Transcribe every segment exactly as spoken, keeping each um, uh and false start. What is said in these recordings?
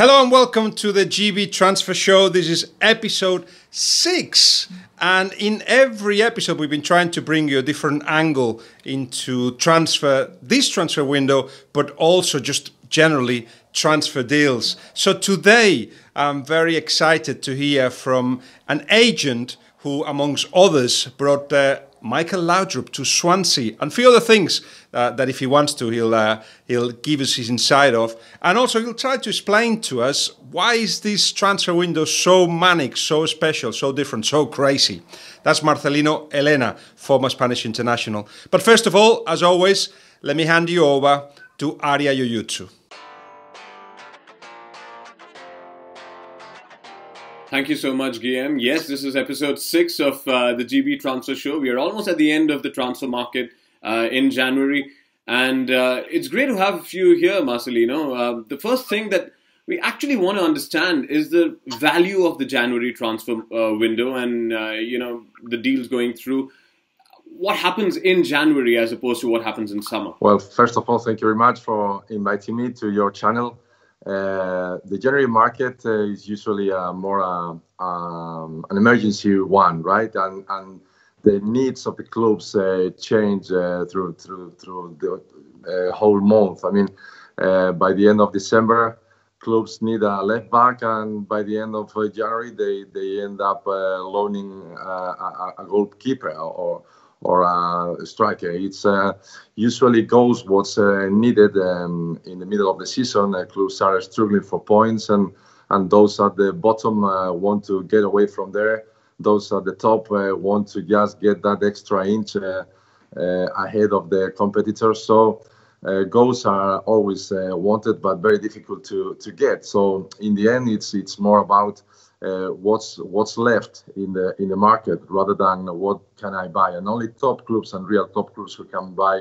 Hello and welcome to the G B Transfer Show. This is episode six. And in every episode, we've been trying to bring you a different angle into transfer, this transfer window, but also just generally transfer deals. So today, I'm very excited to hear from an agent who, amongst others, brought uh, Michael Laudrup to Swansea and a few other things uh, that if he wants to, he'll uh, he'll give us his insight of. And also he'll try to explain to us why is this transfer window so manic, so special, so different, so crazy. That's Marcelino Elena, former Spanish international. But first of all, as always, let me hand you over to Arya Yuyutsu. Thank you so much, Guillem. Yes, this is episode six of uh, the G B Transfer Show. We are almost at the end of the transfer market uh, in January. And uh, it's great to have you here, Marcelino. Uh, the first thing that we actually want to understand is the value of the January transfer uh, window and, uh, you know, the deals going through. What happens in January as opposed to what happens in summer? Well, first of all, thank you very much for inviting me to your channel. Uh, the January market uh, is usually uh, more uh, um, an emergency one, right? And and the needs of the clubs uh, change uh, through through through the uh, whole month. I mean, uh, by the end of December, clubs need a left back, and by the end of uh, January, they they end up uh, loaning uh, a, a goalkeeper or or a striker. It's uh, usually goes what's uh, needed um, in the middle of the season. Uh, clubs are struggling for points, and and those at the bottom uh, want to get away from there. Those at the top uh, want to just get that extra inch uh, uh, ahead of their competitors. So uh, goals are always uh, wanted, but very difficult to to get. So in the end, it's it's more about Uh, what's what's left in the in the market rather than what can I buy, and only top clubs and real top clubs who can buy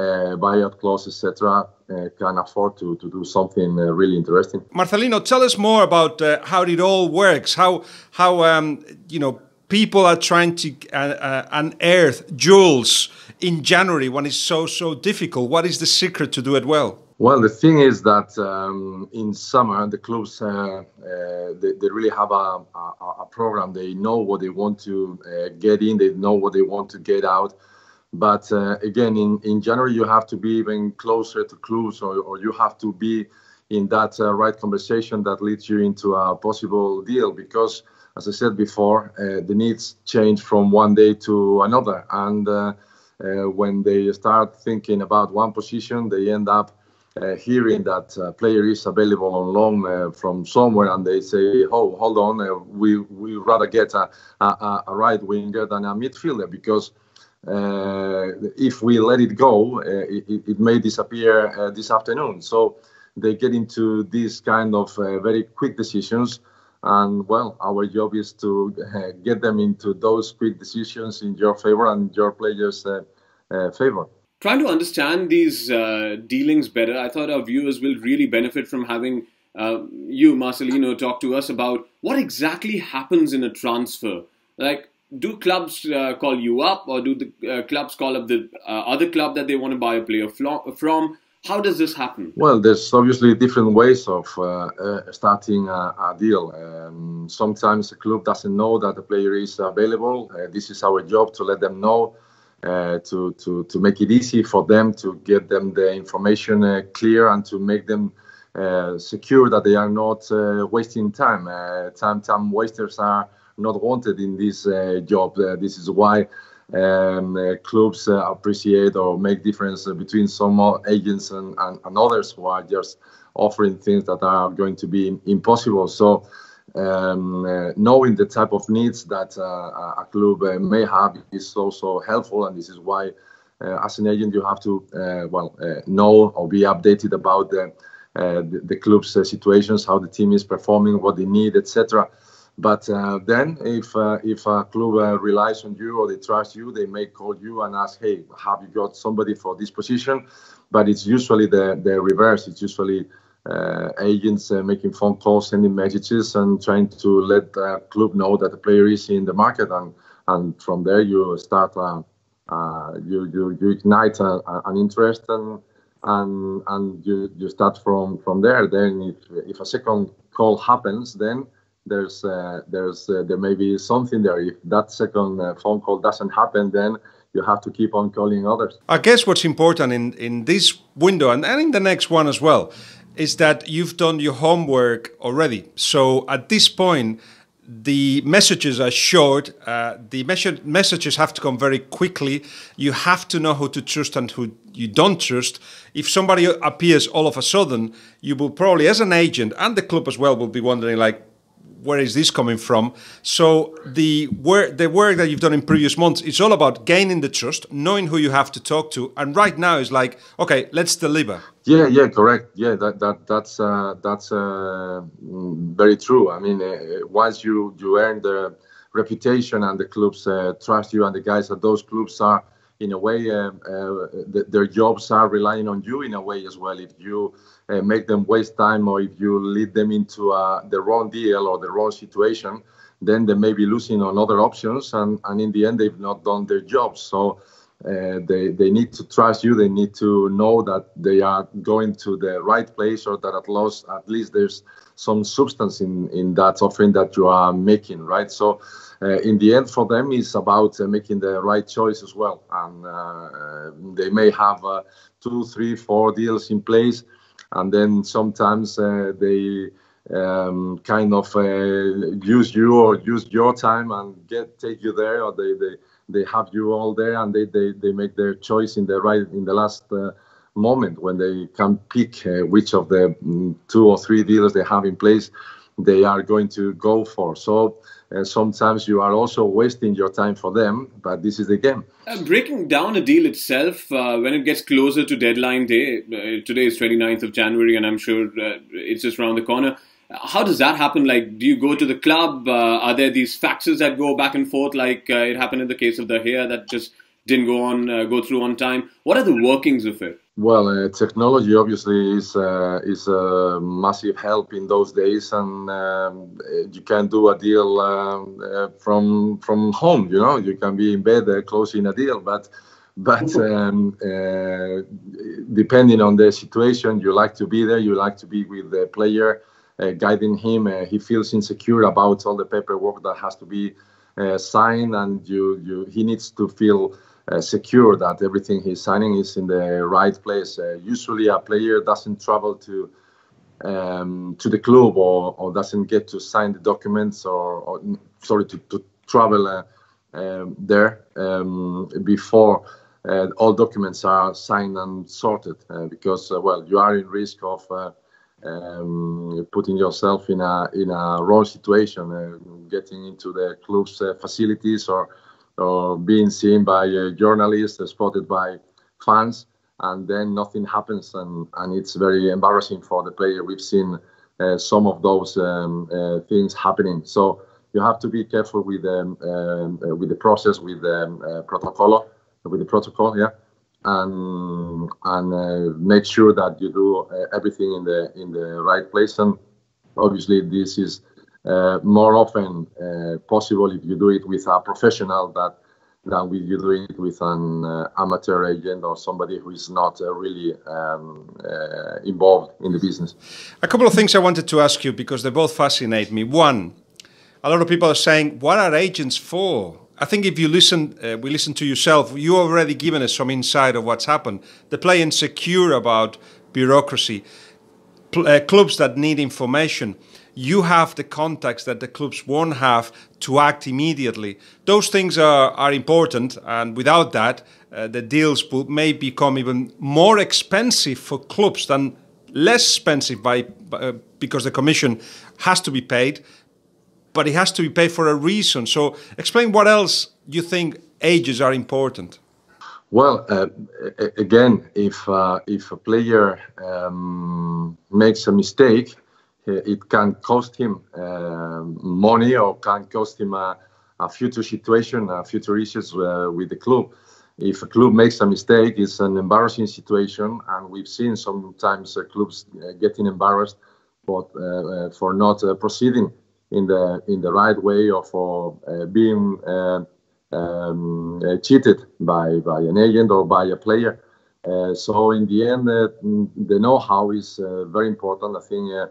uh, buyout clauses, et cetera, uh, can afford to to do something uh, really interesting. Marcelino, tell us more about uh, how it all works. How how um, you know people are trying to uh, uh, unearth jewels in January when it's so so difficult. What is the secret to do it well? Well, the thing is that um, in summer, the clubs, uh, uh, they, they really have a, a, a program. They know what they want to uh, get in. They know what they want to get out. But uh, again, in, in January, you have to be even closer to clubs, or, or you have to be in that uh, right conversation that leads you into a possible deal. Because, as I said before, uh, the needs change from one day to another. And uh, uh, when they start thinking about one position, they end up Uh, hearing that uh, player is available on loan uh, from somewhere, and they say, "Oh, hold on, uh, we we rather get a, a a right winger than a midfielder, because uh, if we let it go, uh, it, it may disappear uh, this afternoon." So they get into these kind of uh, very quick decisions, and well, our job is to uh, get them into those quick decisions in your favor and your players' uh, uh, favor. Trying to understand these uh, dealings better, I thought our viewers will really benefit from having uh, you, Marcelino, talk to us about what exactly happens in a transfer. Like, do clubs uh, call you up, or do the uh, clubs call up the uh, other club that they want to buy a player from? How does this happen? Well, there's obviously different ways of uh, uh, starting a, a deal. Um, sometimes a club doesn't know that the player is available. Uh, this is our job to let them know. Uh, to, to, to make it easy for them, to get them the information uh, clear, and to make them uh, secure that they are not uh, wasting time. Uh, time. Time wasters are not wanted in this uh, job. Uh, this is why um, uh, clubs uh, appreciate or make difference between some agents and, and, and others who are just offering things that are going to be impossible. So Um, uh, knowing the type of needs that uh, a club uh, may have is also helpful, and this is why uh, as an agent you have to uh, well uh, know or be updated about the, uh, the, the club's uh, situations, how the team is performing, what they need, et cetera. But uh, then if, uh, if a club uh, relies on you or they trust you, they may call you and ask, hey, have you got somebody for this position? But it's usually the, the reverse. It's usually Uh, agents uh, making phone calls, sending messages, and trying to let the club know that the player is in the market, and and from there you start uh, uh, you, you you ignite a, a, an interest, and and and you, you start from from there. Then if if a second call happens, then there's uh, there's uh, there may be something there. If that second uh, phone call doesn't happen, then you have to keep on calling others. I guess what's important in, in this window and, and in the next one as well is that you've done your homework already. So at this point, the messages are short. Uh, the mes- messages have to come very quickly. You have to know who to trust and who you don't trust. If somebody appears all of a sudden, you will probably, as an agent and the club as well, will be wondering, like, where is this coming from? So the work, the work that you've done in previous months, it's all about gaining the trust, knowing who you have to talk to, and right now is like, okay, let's deliver. Yeah, yeah, correct. Yeah, that that that's uh, that's uh, very true. I mean, uh, once you you earn the reputation and the clubs uh, trust you, and the guys at those clubs are, in a way, uh, uh, th- their jobs are relying on you in a way as well. If you uh, make them waste time, or if you lead them into uh, the wrong deal or the wrong situation, then they may be losing on other options, and, and in the end, they've not done their jobs. So uh, they, they need to trust you. They need to know that they are going to the right place, or that at least, at least there's some substance in, in that offering that you are making, right? So Uh, in the end, for them, it's about uh, making the right choice as well. And uh, they may have uh, two, three, four deals in place. And then sometimes uh, they um, kind of uh, use you or use your time and get take you there. Or they, they, they have you all there, and they, they, they make their choice in the right in the last uh, moment, when they can pick uh, which of the um, two or three deals they have in place they are going to go for. So uh, sometimes you are also wasting your time for them, but this is the game. Uh, breaking down a deal itself, uh, when it gets closer to deadline day, uh, today is twenty-ninth of January, and I'm sure uh, it's just around the corner. How does that happen? Like, do you go to the club? Uh, are there these faxes that go back and forth, like uh, it happened in the case of De Gea, that just didn't go on, uh, go through on time? What are the workings of it? Well, uh, technology obviously is uh, is a massive help in those days, and um, you can do a deal uh, uh, from from home. You know, you can be in bed uh, closing a deal, but but um, uh, depending on the situation, you like to be there. You like to be with the player, uh, guiding him. Uh, he feels insecure about all the paperwork that has to be uh, signed, and you you he needs to feel Uh, secure that everything he's signing is in the right place. Uh, usually a player doesn't travel to um, to the club, or, or doesn't get to sign the documents, or, or sorry, to, to travel uh, um, there um, before uh, all documents are signed and sorted, uh, because uh, well, you are in risk of uh, um, putting yourself in a in a wrong situation, uh, getting into the club's uh, facilities, or or being seen by uh, journalists, uh, spotted by fans, and then nothing happens, and, and it's very embarrassing for the player. We've seen uh, some of those um, uh, things happening. So you have to be careful with um, uh, with the process, with the um, uh, protocol, with the protocol, yeah, and and uh, make sure that you do uh, everything in the in the right place. And obviously, this is Uh, more often uh, possible if you do it with a professional that than if you do it with an uh, amateur agent, or somebody who is not uh, really um, uh, involved in the business. A couple of things I wanted to ask you, because they both fascinate me. One, a lot of people are saying, what are agents for? I think if you listen, uh, we listen to yourself, you already given us some insight of what's happened. They play insecure about bureaucracy, Pl- uh, clubs that need information. You have the contacts that the clubs won't have to act immediately. Those things are, are important, and without that, uh, the deals will, may become even more expensive for clubs than less expensive by uh, because the commission has to be paid, but it has to be paid for a reason. So explain what else you think agents are important. Well, uh, again, if, uh, if a player um, makes a mistake, it can cost him uh, money, or can cost him a, a future situation, a future issues uh, with the club. If a club makes a mistake, it's an embarrassing situation, and we've seen sometimes uh, clubs uh, getting embarrassed but, uh, uh, for not uh, proceeding in the in the right way, or for uh, being uh, um, uh, cheated by, by an agent or by a player. Uh, so in the end, uh, the know-how is uh, very important. I think uh,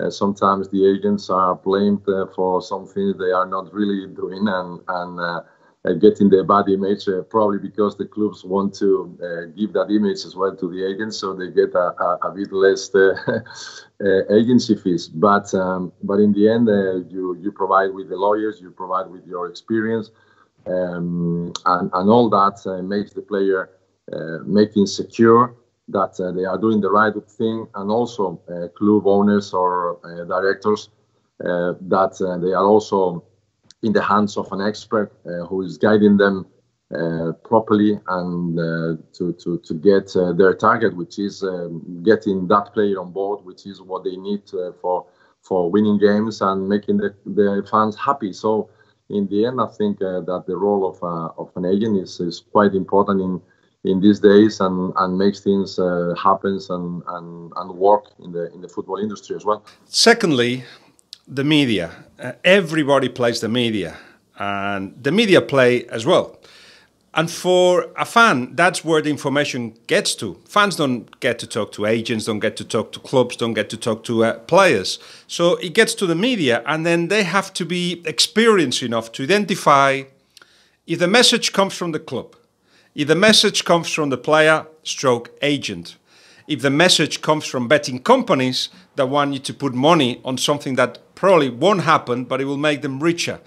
uh, sometimes the agents are blamed uh, for something they are not really doing, and and uh, uh, getting their bad image, uh, probably because the clubs want to uh, give that image as well to the agents, so they get a, a, a bit less uh, uh, agency fees. But um, but in the end, uh, you you provide with the lawyers, you provide with your experience, um, and and all that uh, makes the player. Uh, making secure that uh, they are doing the right thing, and also uh, club owners or uh, directors uh, that uh, they are also in the hands of an expert uh, who is guiding them uh, properly and uh, to, to, to get uh, their target, which is um, getting that player on board, which is what they need uh, for for winning games and making the, the fans happy. So in the end, I think uh, that the role of, uh, of an agent is, is quite important in in these days, and, and makes things uh, happen and, and, and work in the, in the football industry as well. Secondly, the media. Uh, everybody plays the media, and the media play as well. And for a fan, that's where the information gets to. Fans don't get to talk to agents, don't get to talk to clubs, don't get to talk to uh, players. So it gets to the media, and then they have to be experienced enough to identify if the message comes from the club, if the message comes from the player stroke agent, if the message comes from betting companies that want you to put money on something that probably won't happen, but it will make them richer.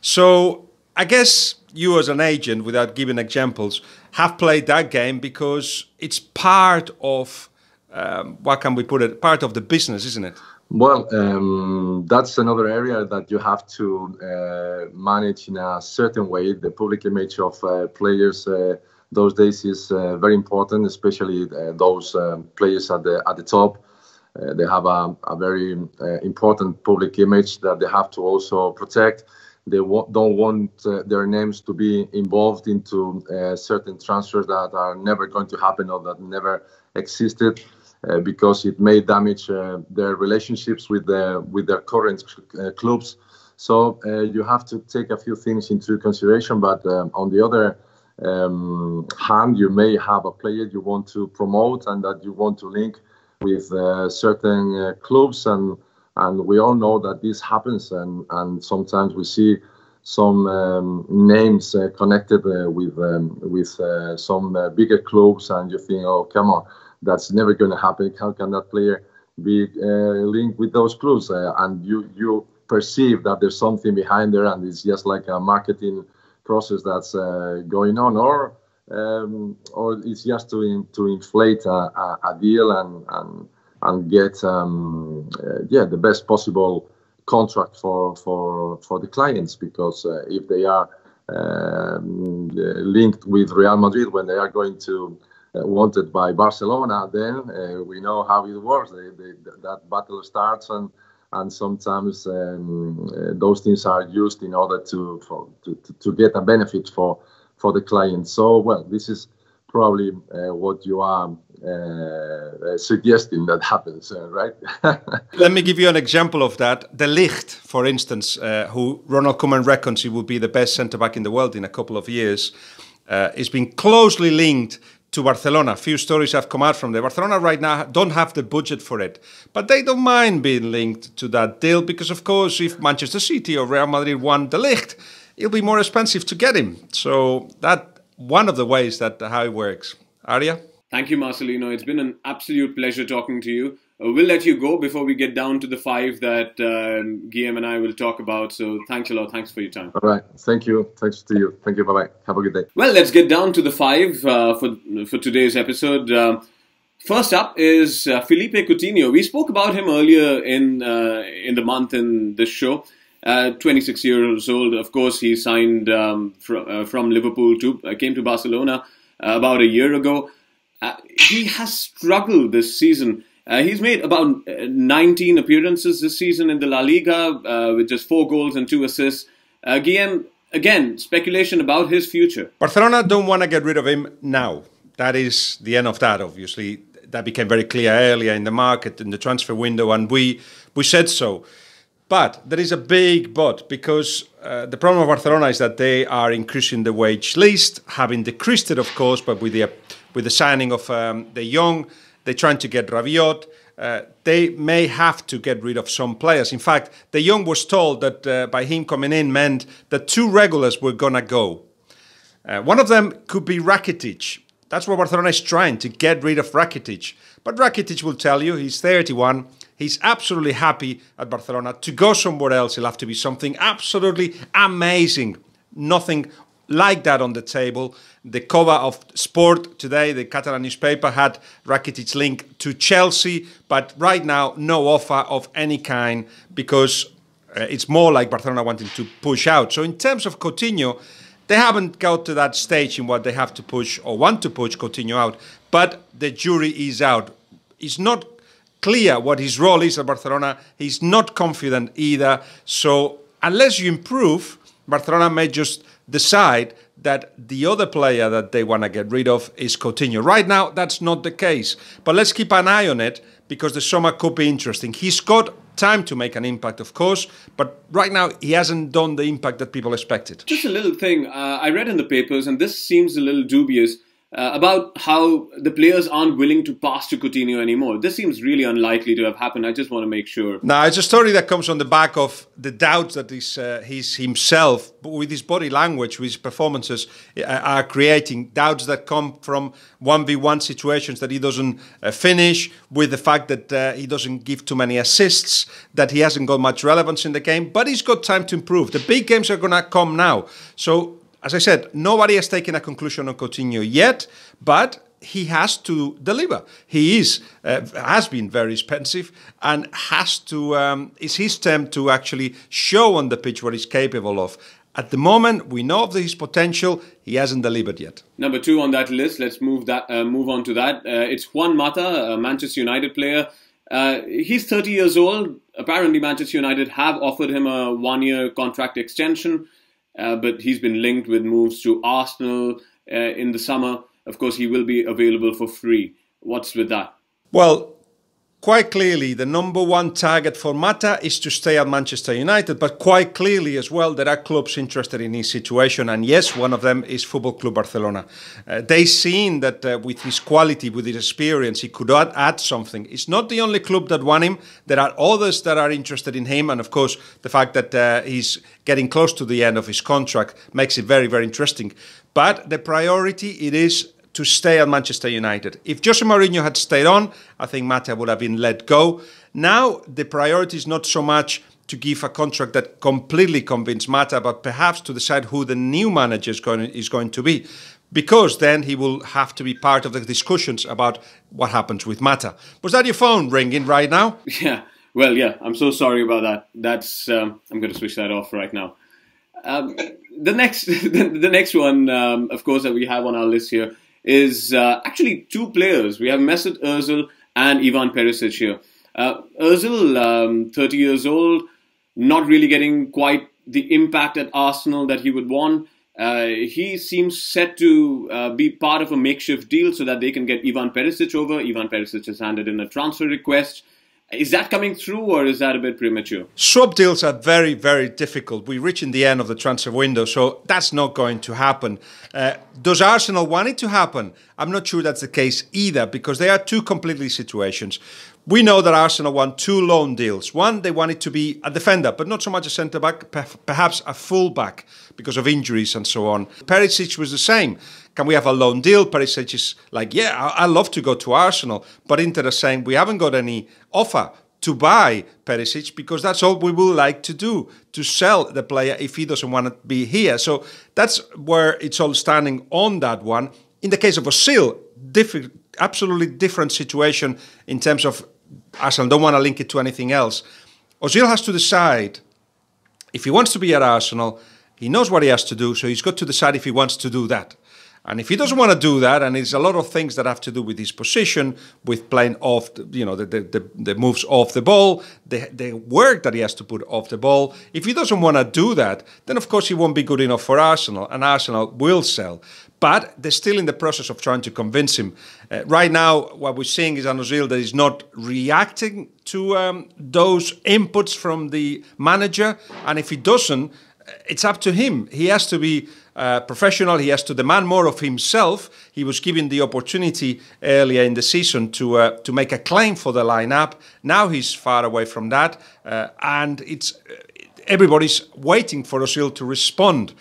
So I guess you as an agent, without giving examples, have played that game because it's part of, um, what can we put it, part of the business, isn't it? Well, um, that's another area that you have to uh, manage in a certain way. The public image of uh, players uh, those days is uh, very important, especially uh, those um, players at the at the top. Uh, they have a, a very uh, important public image that they have to also protect. They wa don't want uh, their names to be involved into uh, certain transfers that are never going to happen or that never existed, uh, because it may damage uh, their relationships with the with their current uh, clubs. So uh, you have to take a few things into consideration, but um, on the other Um, hand, you may have a player you want to promote and that you want to link with uh, certain uh, clubs, and and we all know that this happens, and and sometimes we see some um, names uh, connected uh, with um, with uh, some uh, bigger clubs, and you think, oh, come on, that's never going to happen. How can that player be uh, linked with those clubs? Uh, and you you perceive that there's something behind there, and it's just like a marketing process that's uh, going on, or um, or it's just to in, to inflate a, a, a deal and and and get um, uh, yeah the best possible contract for for for the clients, because uh, if they are um, linked with Real Madrid when they are going to uh, wanted by Barcelona, then uh, we know how it works. They, they, that battle starts, and. And sometimes um, uh, those things are used in order to, for, to to get a benefit for for the client. So, well, this is probably uh, what you are uh, suggesting that happens, uh, right? Let me give you an example of that. De Ligt, for instance, uh, who Ronald Koeman reckons he will be the best centre-back in the world in a couple of years, uh, is being closely linked to Barcelona. A few stories have come out from there. Barcelona right now don't have the budget for it, but they don't mind being linked to that deal because, of course, if Manchester City or Real Madrid want De Ligt, it'll be more expensive to get him. So that one of the ways that how it works. Arya? Thank you, Marcelino. It's been an absolute pleasure talking to you. Uh, we'll let you go before we get down to the five that um, Guillem and I will talk about. So thanks a lot. Thanks for your time. All right. Thank you. Thanks to you. Thank you. Bye-bye. Have a good day. Well, let's get down to the five uh, for, for today's episode. Uh, first up is uh, Felipe Coutinho. We spoke about him earlier in, uh, in the month in this show. Uh, twenty-six years old. Of course, he signed um, fr uh, from Liverpool, to uh, came to Barcelona uh, about a year ago. Uh, he has struggled this season. Uh, he's made about nineteen appearances this season in the La Liga uh, with just four goals and two assists. Uh, Guillem, again, speculation about his future. Barcelona don't want to get rid of him now. That is the end of that, obviously. That became very clear earlier in the market, in the transfer window, and we, we said so. But there is a big but, because uh, the problem of Barcelona is that they are increasing the wage list, having decreased it, of course, but with the with the signing of um, De Jong. They're trying to get Rabiot. Uh, they may have to get rid of some players. In fact, De Jong was told that uh, by him coming in meant that two regulars were going to go. Uh, one of them could be Rakitic. That's what Barcelona is trying, to get rid of Rakitic. But Rakitic will tell you, he's thirty-one, he's absolutely happy at Barcelona. To go somewhere else, he'll have to be something absolutely amazing. Nothing like that on the table. The cover of Sport today, the Catalan newspaper, had Rakitic linked to Chelsea, but right now no offer of any kind, because uh, it's more like Barcelona wanting to push out. So in terms of Coutinho, they haven't got to that stage in what they have to push or want to push Coutinho out, but the jury is out. It's not clear what his role is at Barcelona. He's not confident either. So unless you improve, Barcelona may just decide that the other player that they want to get rid of is Coutinho. Right now, that's not the case. But let's keep an eye on it, because the summer could be interesting. He's got time to make an impact, of course, but right now he hasn't done the impact that people expected. Just a little thing uh, I read in the papers, and this seems a little dubious, uh, about how the players aren't willing to pass to Coutinho anymore. This seems really unlikely to have happened. I just want to make sure. Now, it's a story that comes on the back of the doubts that he's, uh, he's himself, with his body language, with his performances, uh, are creating doubts that come from one v one situations that he doesn't uh, finish, with the fact that uh, he doesn't give too many assists, that he hasn't got much relevance in the game, but he's got time to improve. The big games are going to come now. So, as I said, nobody has taken a conclusion on Coutinho yet, but he has to deliver. He is uh, has been very expensive, and has to. Um, it's his time to actually show on the pitch what he's capable of. At the moment, we know of his potential. He hasn't delivered yet. Number two on that list. Let's move that uh, move on to that. Uh, it's Juan Mata, a Manchester United player. Uh, he's thirty years old. Apparently, Manchester United have offered him a one-year contract extension. Uh, but he's been linked with moves to Arsenal uh, in the summer. Of course, he will be available for free. What's with that? Well, quite clearly, the number one target for Mata is to stay at Manchester United. But quite clearly as well, there are clubs interested in his situation. And yes, one of them is Football Club Barcelona. Uh, they've seen that uh, with his quality, with his experience, he could add, add something. It's not the only club that want him. There are others that are interested in him. And of course, the fact that uh, he's getting close to the end of his contract makes it very, very interesting. But the priority, it is to stay at Manchester United. If Jose Mourinho had stayed on, I think Mata would have been let go. Now, the priority is not so much to give a contract that completely convinces Mata, but perhaps to decide who the new manager is going, is going to be, because then he will have to be part of the discussions about what happens with Mata. Was that your phone ringing right now? Yeah, well, yeah, I'm so sorry about that. That's, um, I'm going to switch that off right now. Um, the next, the, the next one, um, of course, that we have on our list here is uh, actually two players. We have Mesut Ozil and Ivan Perisic here. Uh, Ozil, um, thirty years old, not really getting quite the impact at Arsenal that he would want. Uh, he seems set to uh, be part of a makeshift deal so that they can get Ivan Perisic over. Ivan Perisic has handed in a transfer request. Is that coming through, or is that a bit premature? Swap deals are very, very difficult. We're reaching the end of the transfer window, so that's not going to happen. Uh, does Arsenal want it to happen? I'm not sure that's the case either, because they are two completely situations. We know that Arsenal want two loan deals. One, they want it to be a defender, but not so much a centre-back, perhaps a full-back, because of injuries and so on. Perisic was the same. Can we have a loan deal? Perisic is like, yeah, I, I love to go to Arsenal. But Inter are saying, we haven't got any offer to buy Perisic, because that's all we would like to do, to sell the player if he doesn't want to be here. So that's where it's all standing on that one. In the case of Ozil, diff- absolutely different situation in terms of Arsenal don't want to link it to anything else. Ozil has to decide if he wants to be at Arsenal. He knows what he has to do, so he's got to decide if he wants to do that. And if he doesn't want to do that, and it's a lot of things that have to do with his position, with playing off, you know, the, the, the moves off the ball, the, the work that he has to put off the ball. If he doesn't want to do that, then of course he won't be good enough for Arsenal, and Arsenal will sell. But they're still in the process of trying to convince him. Uh, right now, what we're seeing is an Ozil that is not reacting to um, those inputs from the manager, and if he doesn't, it's up to him. He has to be uh, professional. He has to demand more of himself. He was given the opportunity earlier in the season to uh, to make a claim for the lineup. Now he's far away from that, uh, and it's everybody's waiting for Ozil to respond.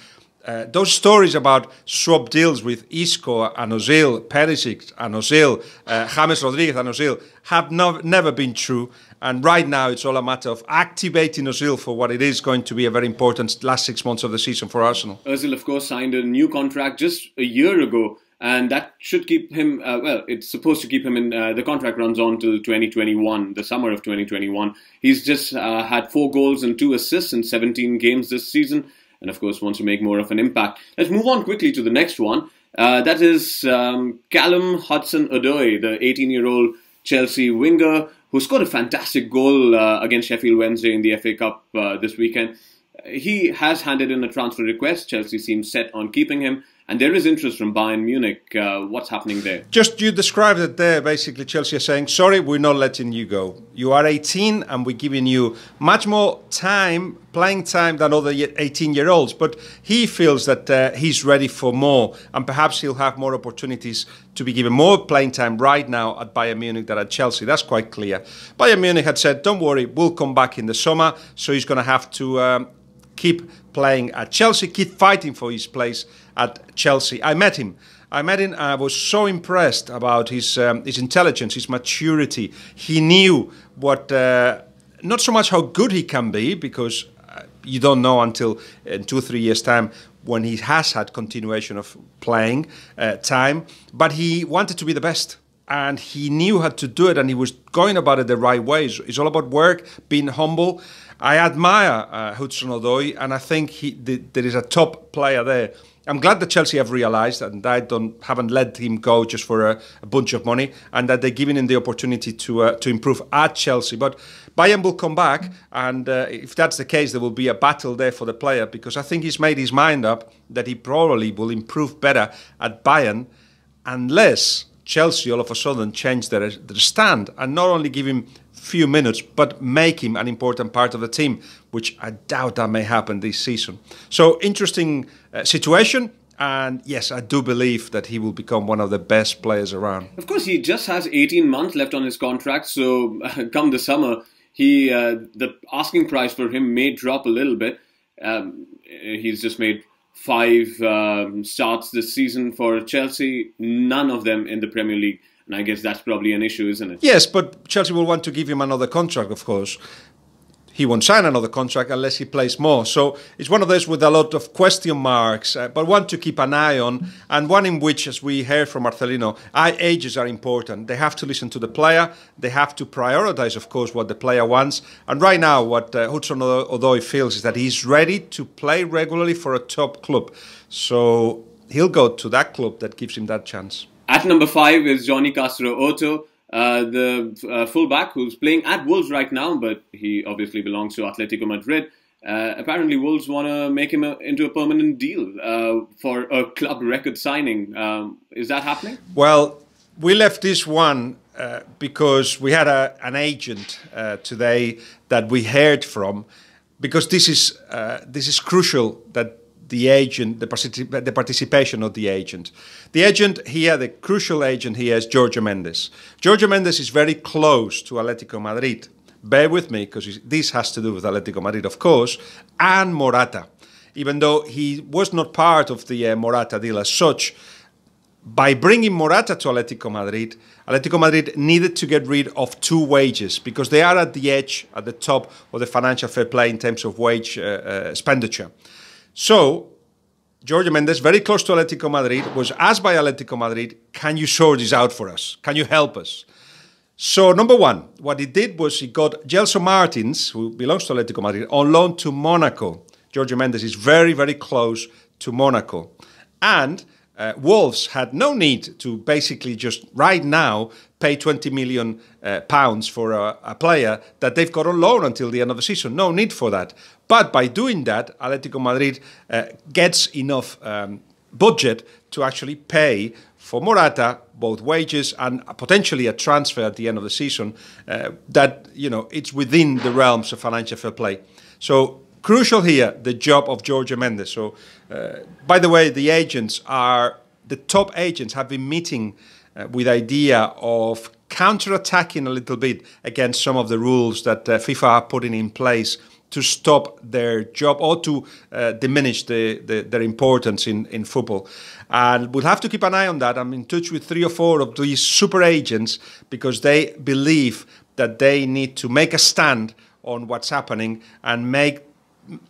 Uh, those stories about swap deals with Isco and Ozil, Perisic and Ozil, uh, James Rodriguez and Ozil have no, never been true. And right now, it's all a matter of activating Ozil for what it is going to be a very important last six months of the season for Arsenal. Ozil, of course, signed a new contract just a year ago. And that should keep him, uh, well, it's supposed to keep him in, uh, the contract runs on till twenty twenty-one, the summer of twenty twenty-one. He's just uh, had four goals and two assists in seventeen games this season, and of course wants to make more of an impact. Let's move on quickly to the next one. Uh, that is um, Callum Hudson-Odoi, the eighteen-year-old Chelsea winger who scored a fantastic goal uh, against Sheffield Wednesday in the F A Cup uh, this weekend. He has handed in a transfer request. Chelsea seems set on keeping him, and there is interest from Bayern Munich. Uh, what's happening there? Just you described it there. Basically, Chelsea are saying, sorry, we're not letting you go. You are eighteen and we're giving you much more time, playing time, than other eighteen-year-olds. But he feels that uh, he's ready for more, and perhaps he'll have more opportunities to be given more playing time right now at Bayern Munich than at Chelsea. That's quite clear. Bayern Munich had said, don't worry, we'll come back in the summer. So he's going to have to... Um, keep playing at Chelsea, keep fighting for his place at Chelsea. I met him. I met him. I was so impressed about his um, his intelligence, his maturity. He knew what, uh, not so much how good he can be, because uh, you don't know until in two or three years' time when he has had continuation of playing uh, time. But he wanted to be the best. And he knew how to do it, and he was going about it the right way. It's all about work, being humble. I admire uh, Hudson-Odoi, and I think he, the, there is a top player there. I'm glad that Chelsea have realised that, and I don't, haven't let him go just for a, a bunch of money, and that they're giving him the opportunity to uh, to improve at Chelsea. But Bayern will come back, and uh, if that's the case, there will be a battle there for the player, because I think he's made his mind up that he probably will improve better at Bayern unless Chelsea all of a sudden change their, their stand and not only give him few minutes but make him an important part of the team, which I doubt that may happen this season. So interesting uh, situation, and yes, I do believe that he will become one of the best players around. Of course, he just has eighteen months left on his contract, so uh, come the summer, he uh, the asking price for him may drop a little bit. Um, he's just made five um, starts this season for Chelsea, none of them in the Premier League. And I guess that's probably an issue, isn't it? Yes, but Chelsea will want to give him another contract, of course. He won't sign another contract unless he plays more. So it's one of those with a lot of question marks, uh, but one to keep an eye on, and one in which, as we heard from Marcelino, eye ages are important. They have to listen to the player. They have to prioritise, of course, what the player wants. And right now, what uh, Hudson-Odoi feels is that he's ready to play regularly for a top club. So he'll go to that club that gives him that chance. At number five is Jonny Castro-Otto, uh, the uh, fullback who's playing at Wolves right now, but he obviously belongs to Atletico Madrid. Uh, apparently, Wolves want to make him a, into a permanent deal uh, for a club record signing. Um, is that happening? Well, we left this one uh, because we had a, an agent uh, today that we heard from, because this is uh, this is crucial that the agent, the, particip the participation of the agent. The agent here, the crucial agent here, is Jorge Mendes. Jorge Mendes is very close to Atletico Madrid. Bear with me, because this has to do with Atletico Madrid, of course, and Morata. Even though he was not part of the uh, Morata deal as such, by bringing Morata to Atletico Madrid, Atletico Madrid needed to get rid of two wages, because they are at the edge, at the top of the financial fair play in terms of wage uh, uh, expenditure. So, Jorge Mendes, very close to Atletico Madrid, was asked by Atletico Madrid, can you sort this out for us? Can you help us? So, number one, what he did was he got Gelson Martins, who belongs to Atletico Madrid, on loan to Monaco. Jorge Mendes is very, very close to Monaco. And uh, Wolves had no need to basically just right now pay twenty million uh, pounds for a, a player that they've got on loan until the end of the season. No need for that. But by doing that, Atletico Madrid uh, gets enough um, budget to actually pay for Morata, both wages and potentially a transfer at the end of the season. Uh, that, you know, it's within the realms of financial fair play. So Crucial here, the job of Jorge Mendes. So, uh, by the way, the agents are, the top agents have been meeting uh, with the idea of counter-attacking a little bit against some of the rules that uh, FIFA are putting in place to stop their job or to uh, diminish the, the, their importance in, in football. And we'll have to keep an eye on that. I'm in touch with three or four of these super agents because they believe that they need to make a stand on what's happening and make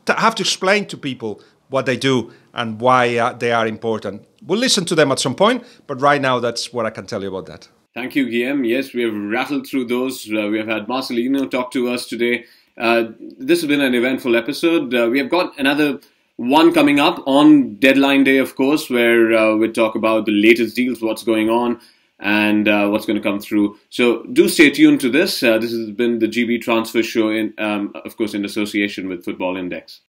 to have to explain to people what they do and why uh, they are important. We'll listen to them at some point, but right now that's what I can tell you about that. Thank you, Guillem. Yes, we have rattled through those. Uh, we have had Marcelino talk to us today. Uh, this has been an eventful episode. Uh, we have got another one coming up on deadline day, of course, where uh, we'll talk about the latest deals, what's going on, and uh, what's going to come through. So do stay tuned to this. Uh, this has been the G B Transfer Show, in, um, of course, in association with Football Index.